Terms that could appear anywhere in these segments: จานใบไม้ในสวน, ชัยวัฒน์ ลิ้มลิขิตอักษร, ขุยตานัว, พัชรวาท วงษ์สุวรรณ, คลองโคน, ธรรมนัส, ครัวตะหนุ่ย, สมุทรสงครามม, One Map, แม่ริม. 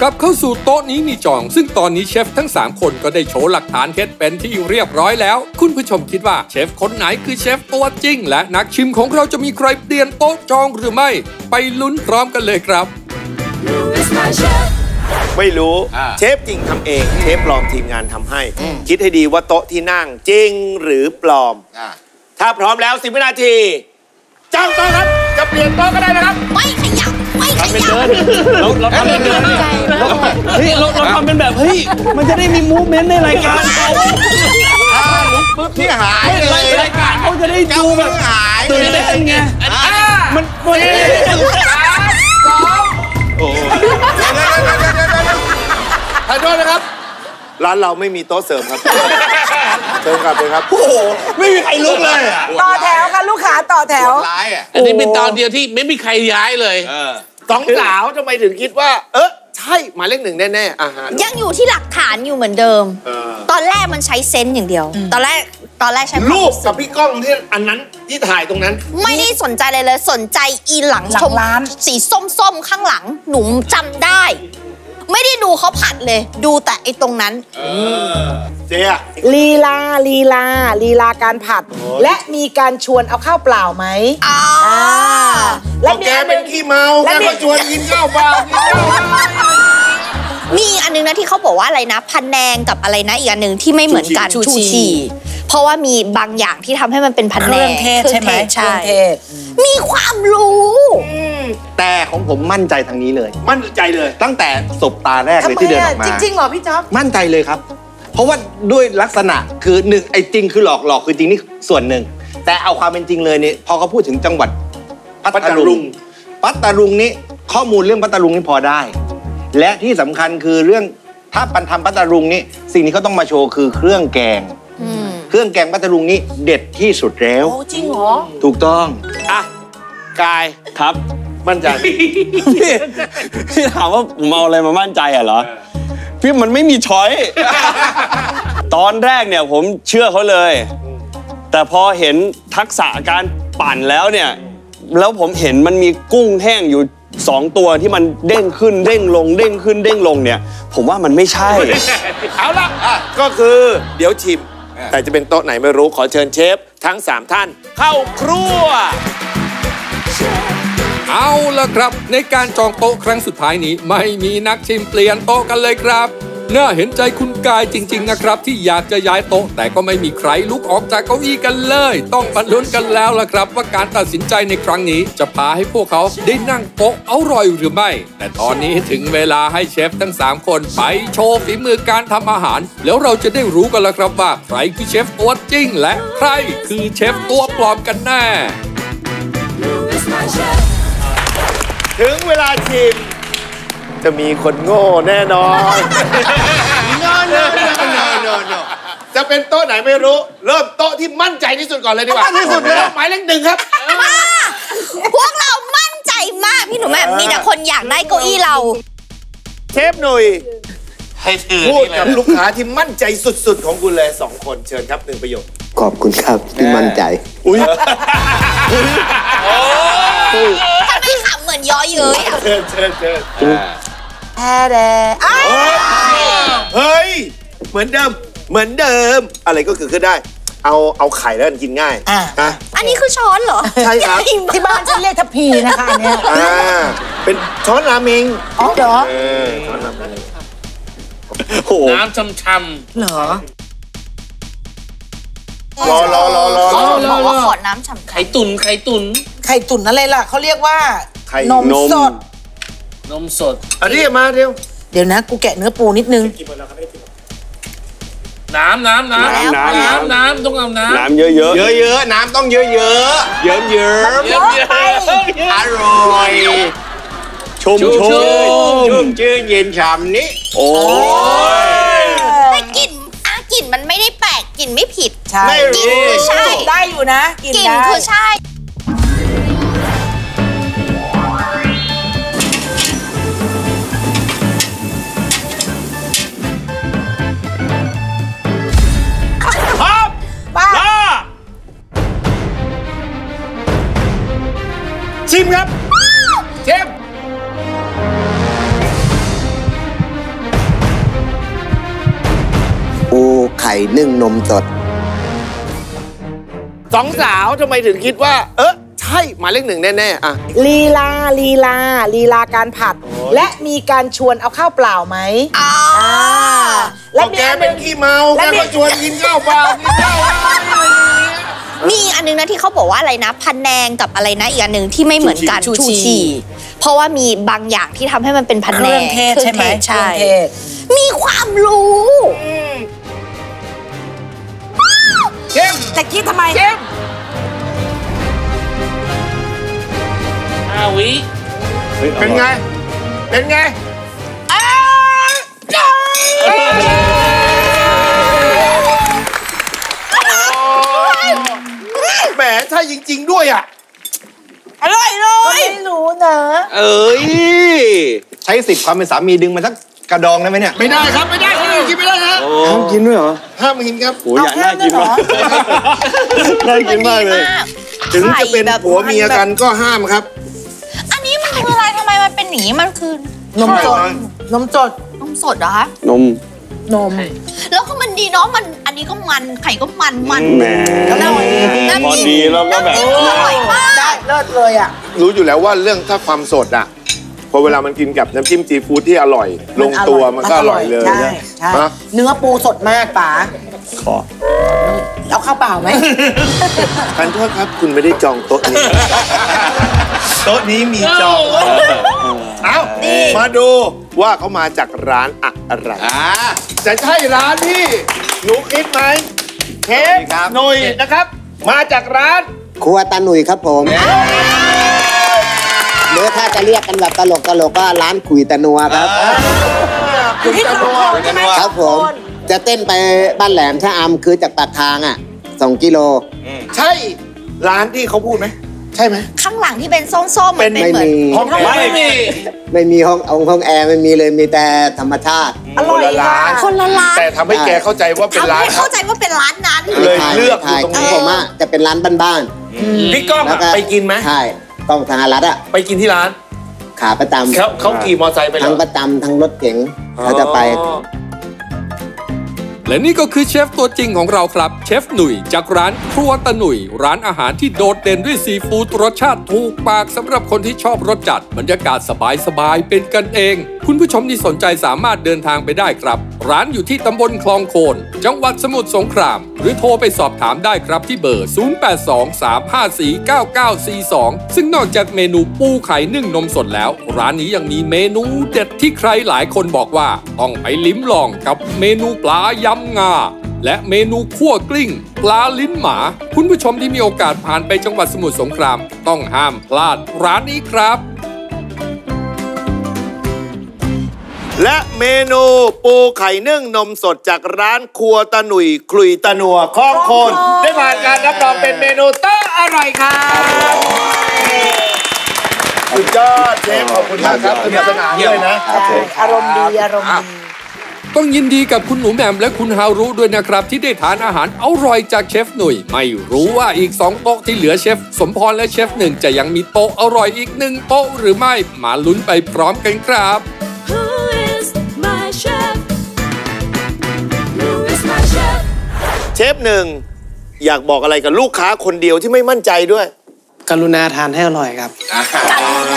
กลับเข้าสู่โต๊ะนี้มีจองซึ่งตอนนี้เชฟทั้ง3คนก็ได้โชว์หลักฐานเคล็ดเป็นที่เรียบร้อยแล้วคุณผู้ชมคิดว่าเชฟคนไหนคือเชฟตัวจริงและนักชิมของเราจะมีใครเปลี่ยนโต๊ะจองหรือไม่ไปลุ้นพร้อมกันเลยครับไม่รู้เชฟจริงทำเองเชฟปลอมทีมงานทำให้คิดให้ดีว่าโต๊ะที่นั่งจริงหรือปลอมถ้าพร้อมแล้ว10 วินาทีจ้างโต๊ะครับจะเปลี่ยนโต๊ะก็ได้นะครับไม่ขยับไม่ขยับทำเป็นเดินเราทำเป็นเดินเฮ้ยเราทำเป็นแบบเฮ้ยมันจะได้มีมูฟเมนต์ในรายการเขาลุกปุ๊บที่หายเลยรายการเขาจะได้ดูแบบตื่นเต้นไงมันขอโทษนะครับร้านเราไม่มีโต๊ะเสริมครับเสริมกลับเลยครับโอ้โหไม่มีใครลุกเลยต่อแถวค่ะลูกค้าต่อแถวร้ายอ่ะอันนี้เป็นตอนเดียวที่ไม่มีใครย้ายเลยสองสาวทำไมถึงคิดว่าใช่หมายเลข1แน่ๆยังอยู่ที่หลักฐานอยู่เหมือนเดิมตอนแรกมันใช้เซนส์อย่างเดียวตอนแรกใช้รูปกับพี่ก้องที่อันนั้นที่ถ่ายตรงนั้นไม่ได้สนใจอะไรเลยสนใจอีหลังชมร้านสีส้มๆข้างหลังหนุ่มจำได้ไม่ได้ดูเขาผัดเลยดูแต่ไอ้ตรงนั้นเจ๊อะลีลาการผัดและมีการชวนเอาข้าวเปล่าไหมแล้วแกเป็นขี้เมาแกก็ชวนกินข้าวเปล่ามีอันนึงนะที่เขาบอกว่าอะไรนะพันแนงกับอะไรนะอีกอันนึงที่ไม่เหมือนกันชูชีเพราะว่ามีบางอย่างที่ทำให้มันเป็นพันแนงใช่ไหมใช่มีความรู้แต่ของผมมั่นใจทางนี้เลยมั่นใจเลยตั้งแต่สบตาแรกเลยที่เดินออกมาจริงๆเหรอพี่จ๊อบมั่นใจเลยครับเพราะว่าด้วยลักษณะคือหนึ่งไอ้จริงคือหลอกคือจริงนี่ส่วนหนึ่งแต่เอาความเป็นจริงเลยเนี่ยพอเขาพูดถึงจังหวัดพัทลุงนี่ข้อมูลเรื่องพัทลุงนี่พอได้และที่สำคัญคือเรื่องถ้าปันทำพัทลุงนี่สิ่งนี้เขาต้องมาโชว์คือเครื่องแกงพัทลุงนี่เด็ดที่สุดแล้วโอ้จริงเหรอถูกต้องอ่ะกายครับมั่นใจพี่ถามว่าผมเอาอะไรมามั่นใจอ่ะเหรอพี่มันไม่มีช้อยตอนแรกเนี่ยผมเชื่อเขาเลยแต่พอเห็นทักษะการปั่นแล้วเนี่ยแล้วผมเห็นมันมีกุ้งแห้งอยู่2 ตัวที่มันเด้งขึ้นเด้งลงเด้งขึ้นเด้งลงเนี่ยผมว่ามันไม่ใช่เอาละก็คือเดี๋ยวชิมแต่จะเป็นโต๊ะไหนไม่รู้ขอเชิญเชฟทั้ง3ท่านเข้าครัวเอาละครับในการจองโต๊ะครั้งสุดท้ายนี้ไม่มีนักชิมเปลี่ยนโต๊ะกันเลยครับน่าเห็นใจคุณกายจริงๆนะครับที่อยากจะย้ายโต๊ะแต่ก็ไม่มีใครลุกออกจากเก้าอี้กันเลยต้องมาลุ้นกันแล้วล่ะครับว่าการตัดสินใจในครั้งนี้จะพาให้พวกเขาได้นั่งโต๊ะอร่อยหรือไม่แต่ตอนนี้ถึงเวลาให้เชฟทั้ง3คนไปโชว์ฝีมือการทำอาหารแล้วเราจะได้รู้กันแล้วครับว่าใครคือเชฟตัวจริงและใครคือเชฟตัวปลอมกันแน่ถึงเวลาชิมจะมีคนโง่แน่นอนโน่จะเป็นโต๊ะไหนไม่รู้เริ่มโต๊ะที่มั่นใจที่สุดก่อนเลยดีกว่ามั่นใจที่สุดเลยหมายเลข 1ครับพวกเรามั่นใจมากพี่หนูแม่มีแต่คนอยากได้เก้าอี้เราเชฟหนุ่ยพูดกับลูกค้าที่มั่นใจสุดๆของคุณเลย2คนเชิญครับ1ประโยคขอบคุณครับที่มั่นใจอุ้ยถ้าไม่ขำเหมือนย้อยเย้ยเชิญเฮ้ยเหมือนเดิมอะไรก็คือได้เอาไข่แล้วกินง่ายอันนี้คือช้อนเหรอใช่ครับที่บ้านฉันเรียกทัพพีนะคะเนี่ยเป็นช้อนราเมงอ๋อเหรอช้อนราเมงน้ำช้ำๆเหรอรอขอน้ำช้ำไข่ตุ่นอะไรล่ะเขาเรียกว่านมสดอันนี้มาเดี๋ยวนะกูแกะเนื้อปูนิดนึงน้ำต้องเอาน้ำเยอะน้ำต้องเยอะเยอะอร่อยชุ่มชื่นเย็นฉ่ำนี้โอ้ยแต่กลิ่นมันไม่ได้แปลกกลิ่นไม่ผิดกลิ่นคือใช่ได้อยู่นะกลิ่นคือใช่ชิมครับเชฟ ข่นึ่งนมสดสองสาวทำไมถึงคิดว่าใช่หมายเลขหนึ่งแน่ๆอะลีลาการผัดและมีการชวนเอาข้าวเปล่าไหมแล้วแกเป็นขี้เมาแกก็ชวนกินข้าวเปล่านี่อันนึงนะที่เขาบอกว่าอะไรนะพันแนงกับอะไรนะอีกอันนึงที่ไม่เหมือนกันชูชีเพราะว่ามีบางอย่างที่ทำให้มันเป็นพันแนงเครื่องเทศใช่ไหมใช่มีความรู้เข้มแต่กี้ทำไมเข้ม5 วิเป็นไงแหมใช่จริงๆด้วยอ่ะอร่อยเลยไม่รู้นะใช้10ความเป็นสามีดึงมาสักกระดองได้ไหมเนี่ยไม่ได้ครับไม่ได้กินไม่ได้ครับห้ามกินด้วยเหรอห้ามกินครับโอ้ยน่ากินมากเลยถึงจะเป็นผัวเมียกันก็ห้ามครับอันนี้มันคืออะไรทำไมมันเป็นหนีมันคือนมสดเหรอคะนมแล้วก็มันดีเนาะมันอันนี้ก็มันไข่ก็มันแหมพอดีแล้วก็แบบอร่อยมากได้เลิศเลยอ่ะรู้อยู่แล้วว่าเรื่องถ้าความสดอ่ะพอเวลามันกินกับน้ำจิ้มซีฟู้ดที่อร่อยลงตัวมันก็อร่อยเลยนะเนื้อปูสดมากป๋าขอเอาข้าวเปล่าไหมท่านโทษครับคุณไม่ได้จองโต๊ะนี้มีจองเอามาดูว่าเขามาจากร้านอะไรจะใช่ร้านที่หนูคิดไหมเชฟหนุ่ยนะครับมาจากร้านครัวตาหนุ่ยครับผมหรือถ้าจะเรียกกันแบบตลกก็ร้านขุยตานัวครับขุยตานัวครับผมจะเต้นไปบ้านแหลมชะอำคือจากปากทางอ่ะ2 กิโลใช่ร้านที่เขาพูดไหมใช่ไหมข้างหลังที่เป็นส้มๆมันเป็นเหมือนห้องไม่มีห้องแอร์ไม่มีเลยมีแต่ธรรมชาติอร่อยคนละร้านแต่ทำให้แกเข้าใจว่าเป็นร้านนั้นเลยเลือกตรงนี้ผมว่าจะเป็นร้านบ้านๆพี่ก้องไปกินไหมใช่ต้องทางอารัตอ่ะไปกินที่ร้านขาประจำเขาขี่มอเตอร์ไซค์ไปทั้งประจำทั้งรถเก๋งเขาจะไปและนี่ก็คือเชฟตัวจริงของเราครับเชฟหนุ่ยจากร้านครัวตะหนุ่ยร้านอาหารที่โดดเด่นด้วยซีฟู้ดรสชาติถูกปากสำหรับคนที่ชอบรสจัดบรรยากาศสบายเป็นกันเองคุณผู้ชมที่สนใจสามารถเดินทางไปได้ครับร้านอยู่ที่ตำบลคลองโคนจังหวัดสมุทรสงครามหรือโทรไปสอบถามได้ครับที่เบอร์0823549942ซึ่งนอกจากเมนูปูไข่นึ่งนมสดแล้วร้านนี้ยังมีเมนูเด็ดที่ใครหลายคนบอกว่าต้องไปลิ้มลองกับเมนูปลายำงาและเมนูคั่วกลิ้งปลาลิ้นหมาคุณผู้ชมที่มีโอกาสผ่านไปจังหวัดสมุทรสงครามต้องห้ามพลาดร้านนี้ครับและเมนูปูไข่นึ่งนมสดจากร้านครัวตะหนุ่ยขลุยตะนัวคลองโคนได้ผ่านการรับรองเป็นเมนูโต๊ะอร่อยครับสุดยอดเชฟขอบคุณมากครับสนุกสนานด้วยนะอารมณ์ดีต้องยินดีกับคุณหนูแหม่มและคุณฮารุด้วยนะครับที่ได้ทานอาหารอร่อยจากเชฟหนุ่ยไม่รู้ว่าอีก2โต๊ะที่เหลือเชฟสมพรและเชฟหนึ่งจะยังมีโต๊ะอร่อยอีก1โต๊ะหรือไม่มาลุ้นไปพร้อมกันครับเชฟหนึ่งอยากบอกอะไรกับลูกค้าคนเดียวที่ไม่มั่นใจด้วยกรุณาทานให้อร่อยครับ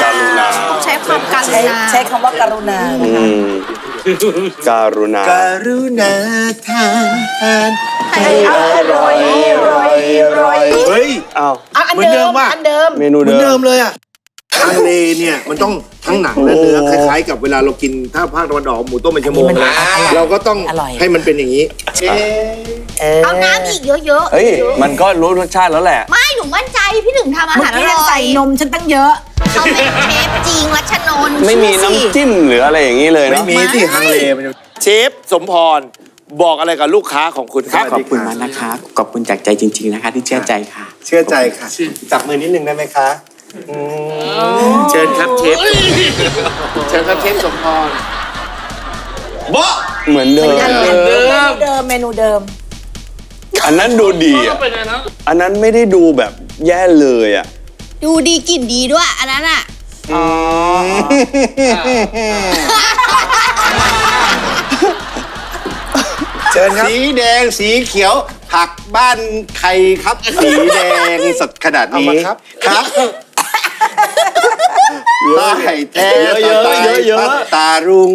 กรุณาใช้ความกรุณาใช้คำว่ากรุณาการุณาทานให้อร่อยเฮ้ยเอาเหมือนเดิมว่ะเมนูเดิมเลยอ่ะทะเลเนี่ยมันต้องทั้งหนังและเนื้อคล้ายๆกับเวลาเรากินถ้าภาคตะวันออกหมูต้มเป็นชะโมงเราก็ต้องให้มันเป็นอย่างนี้เอาน้ำอีกเยอะๆเฮ้ยมันก็รู้รสชาติแล้วแหละไม่หนูมั่นใจพี่หนึ่งทำอาหารอร่อยใส่นมฉันตั้งเยอะเขาเป็นเชฟจริงรัชนนท์ไม่มีน้ำจิ้มหรืออะไรอย่างนี้เลยนะไม่มีที่ทะเลเชฟสมพรบอกอะไรกับลูกค้าของคุณครับขอบคุณมากนะคะขอบคุณจากใจจริงๆนะคะที่เชื่อใจค่ะจับมือนิดนึงได้ไหมคะเชิญครับเชฟสมพรบ๊ะเหมือนเดิมเมนูเดิมอันนั้นดูดีอ่ะอันนั้นไม่ได้ดูแบบแย่เลยอ่ะดูดีกลิ่นดีด้วยอันนั้นอ่ะอ๋อเช ญครับสีแดงสีเขียวผักบ้านใครครับสีแดงสดขนาดนี้ครับครับใต้แท้ตารุง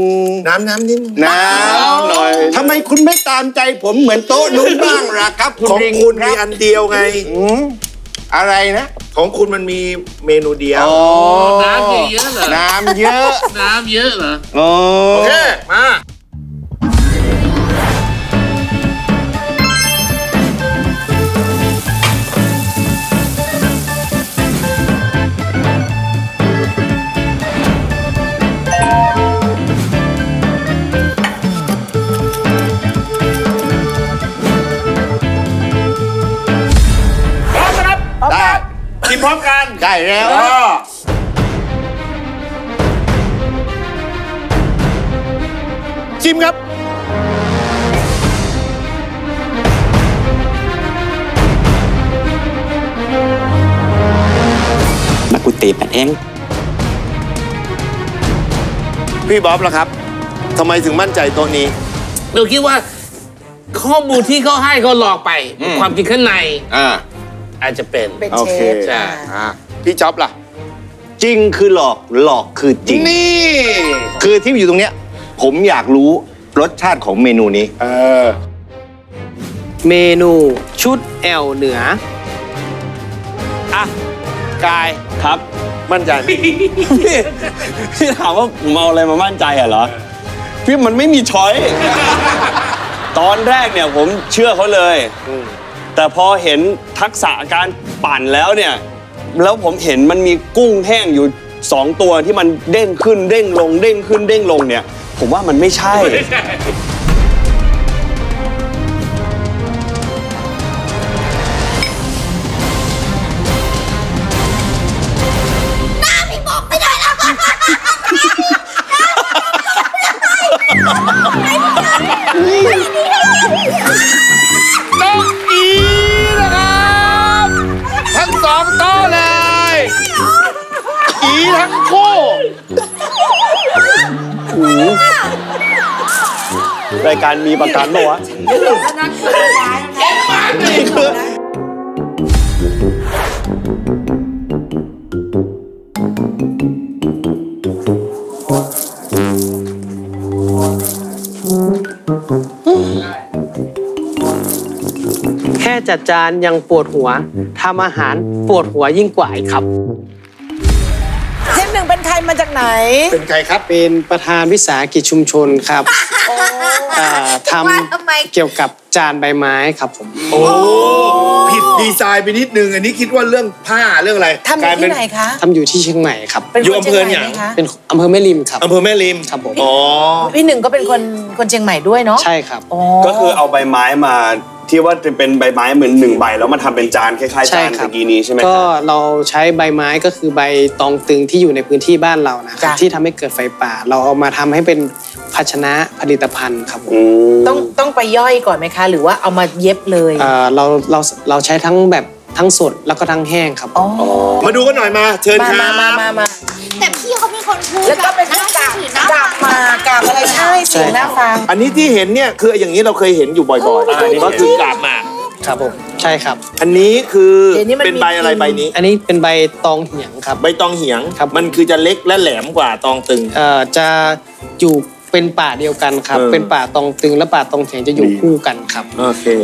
น้ำนิดน้ำหน่อยทำไมคุณไม่ตามใจผมเหมือนโต๊ะนู้นบ้างล่ะครับของคุณมีอันเดียวไงอะไรนะของคุณมันมีเมนูเดียวน้ำเยอะเหรอน้ำเยอะน้ำเยอะเหรอโอเคมาพร้อมกันได้แล้วชิมครับมากุฏิแปดเองพี่บ๊อบล่ะครับทำไมถึงมั่นใจตัวนี้หนูคิดว่าข้อมูลที่เขาให้เขาหลอกไปความจริงข้างในอาจจะเป็นโอเคใช่พี่จ๊อบล่ะจริงคือหลอกหลอกคือจริงนี่คือที่อยู่ตรงเนี้ยผมอยากรู้รสชาติของเมนูนี้เมนูชุดแอวเหนืออ่ะกายครับมั่นใจพี่ถามว่าผมเอาอะไรมามั่นใจเหรอพี่มันไม่มีช้อยตอนแรกเนี่ยผมเชื่อเขาเลยแต่พอเห็นทักษะการปั่นแล้วเนี่ยแล้วผมเห็นมันมีกุ้งแห้งอยู่2ตัวที่มันเด้งขึ้นเด้งลงเด้งขึ้นเด้งลงเนี่ยผมว่ามันไม่ใช่น้าพี่บอกไปไหนแล้วก่อนรายการมีประกันปะวะแค่จัดจานยังปวดหัวทำอาหารปวดหัวยิ่งกว่าอีกครับหนึ่งเป็นใครมาจากไหนเป็นใครครับเป็นประธานวิสาหกิจชุมชนครับทำเกี่ยวกับจานใบไม้ครับผมโอ้ผิดดีไซน์ไปนิดนึงอันนี้คิดว่าเรื่องผ้าเรื่องอะไรทำอยู่ที่ไหนคะทำอยู่ที่เชียงใหม่ครับอยู่อำเภออย่างเป็นอำเภอแม่ริมครับอำเภอแม่ริมครับผมอ๋อพี่หนึ่งก็เป็นคนเชียงใหม่ด้วยเนาะใช่ครับก็คือเอาใบไม้มาที่ว่าจะเป็นใบไม้เหมือน1ใบแล้วมาทำเป็นจานคล้ายๆจานตะกี้นี้ใช่ไหมก็เราใช้ใบไม้ก็คือใบตองตึงที่อยู่ในพื้นที่บ้านเรานะครับที่ทำให้เกิดไฟป่าเราเอามาทำให้เป็นภาชนะผลิตภัณฑ์ครับผมต้องไปย่อยก่อนไหมคะหรือว่าเอามาเย็บเลยเราใช้ทั้งแบบทั้งสดแล้วก็ทั้งแห้งครับมาดูกันหน่อยมาเชิญค่ะมาแต่พี่เขามีคนพูดแล้วก็เป็นหน้ากากมากากอะไรใช่สีหน้าฟังอันนี้ที่เห็นเนี่ยคืออย่างนี้เราเคยเห็นอยู่บ่อยๆอันนี้ก็คือกากมากครับผมใช่ครับอันนี้คือเป็นใบอะไรใบนี้อันนี้เป็นใบตองเหียงครับใบตองเหียงครับมันคือจะเล็กและแหลมกว่าตองตึงจะอยู่เป็นป่าเดียวกันครับเป็นป่าตองตึงและป่าตองเฉียงจะอยู่คู่กันครับ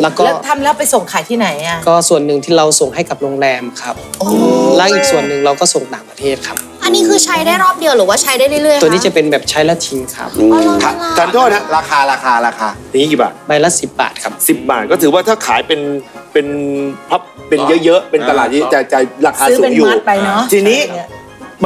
แล้วก็ทำแล้วไปส่งขายที่ไหนอ่ะก็ส่วนหนึ่งที่เราส่งให้กับโรงแรมครับแล้วอีกส่วนหนึ่งเราก็ส่งต่างประเทศครับอันนี้คือใช้ได้รอบเดียวหรือว่าใช้ได้เรื่อยๆตัวนี้จะเป็นแบบใช้ละทิ้งครับท่านโทษนะราคานี้กี่บาทใบละ10 บาทครับ10 บาทก็ถือว่าถ้าขายเป็นพับเป็นเยอะๆเป็นตลาดที่จะราคาสูงอยู่ทีนี้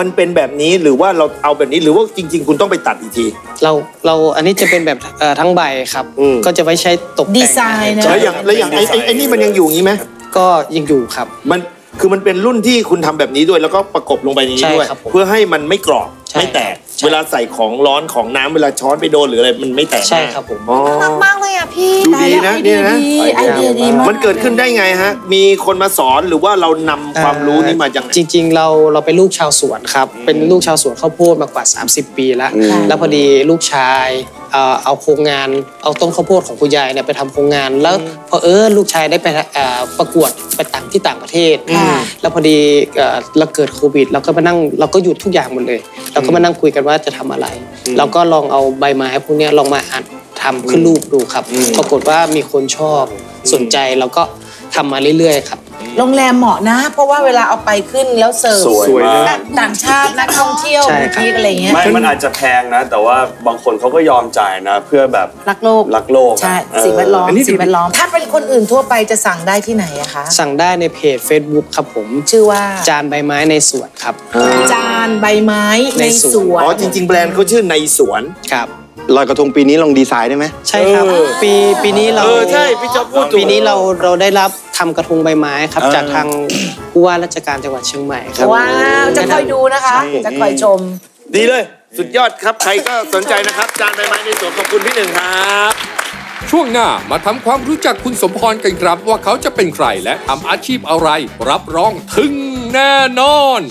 มันเป็นแบบนี้หรือว่าเราเอาแบบนี้หรือว่าจริงๆคุณต้องไปตัดอีกทีเราอันนี้จะเป็นแบบทั้งใบครับก็จะไว้ใช้ตกแต่งดีไซน์นะแล้วอย่างไอ้นี่มันยังอยู่งี้ไหมก็ยังอยู่ครับมันคือมันเป็นรุ่นที่คุณทำแบบนี้ด้วยแล้วก็ประกบลงไปในนี้ด้วยเพื่อให้มันไม่กรอบไม่แตกเวลาใส่ของร้อนของน้ำเวลาช้อนไปโดนหรืออะไรมันไม่แตกใช่ครับผมน่ารักมากเลยอ่ะพี่ดูดีนะนี่นะมันเกิดขึ้นได้ไงฮะมีคนมาสอนหรือว่าเรานำความรู้นี้มาจากจริงๆเราเป็นลูกชาวสวนครับเป็นลูกชาวสวนข้าวโพดมากว่า30 ปีแล้วพอดีลูกชาย เอาโครงงานเอาต้นข้าวโพดของคุณยายเนี่ยไปทำโครงงานแล้วพอลูกชายได้ไปประกวดไปต่างที่ต่างประเทศแล้วพอดีเราเกิดโควิดเราก็มานั่งเราก็หยุดทุกอย่างหมดเลยเราก็มานั่งคุยกันว่าจะทำอะไรเราก็ลองเอาใบไม้พวกนี้ลองมาอัดทำขึ้นรูปดูครับปรากฏว่ามีคนชอบสนใจเราก็ทำมาเรื่อยๆครับโรงแรมเหมาะนะเพราะว่าเวลาเอาไปขึ้นแล้วเสิร์ฟสวยมากต่างชาตินักท่องเที่ยวที่อะไรเงี้ยมันอาจจะแพงนะแต่ว่าบางคนเขาก็ยอมจ่ายนะเพื่อแบบรักโลกรักโลกใช่สิ่งแวดล้อมสิ่งแวดล้อมถ้าเป็นคนอื่นทั่วไปจะสั่งได้ที่ไหนอะคะสั่งได้ในเพจ Facebook ครับผมชื่อว่าจานใบไม้ในสวนครับจานใบไม้ในสวนอ๋อจริงๆแบรนด์เขาชื่อในสวนครับลอยกระทงปีนี้ลองดีไซน์ได้ไหมใช่ครับปีนี้เราใช่พี่จ๊อบพูดปีนี้เราได้รับทำกระทงใบไม้ครับจากทางผู้ว่าราชการจังหวัดเชียงใหม่ครับว้าวจะคอยดูนะคะจะคอยชมดีเลยสุดยอดครับใครก็สนใจนะครับจานใบไม้ในสวนขอบคุณพี่หนึ่งครับช่วงหน้ามาทำความรู้จักคุณสมพรกันครับว่าเขาจะเป็นใครและทำอาชีพอะไรรับรองทึ่งแน่นอน